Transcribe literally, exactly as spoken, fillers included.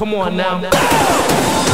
Come on now.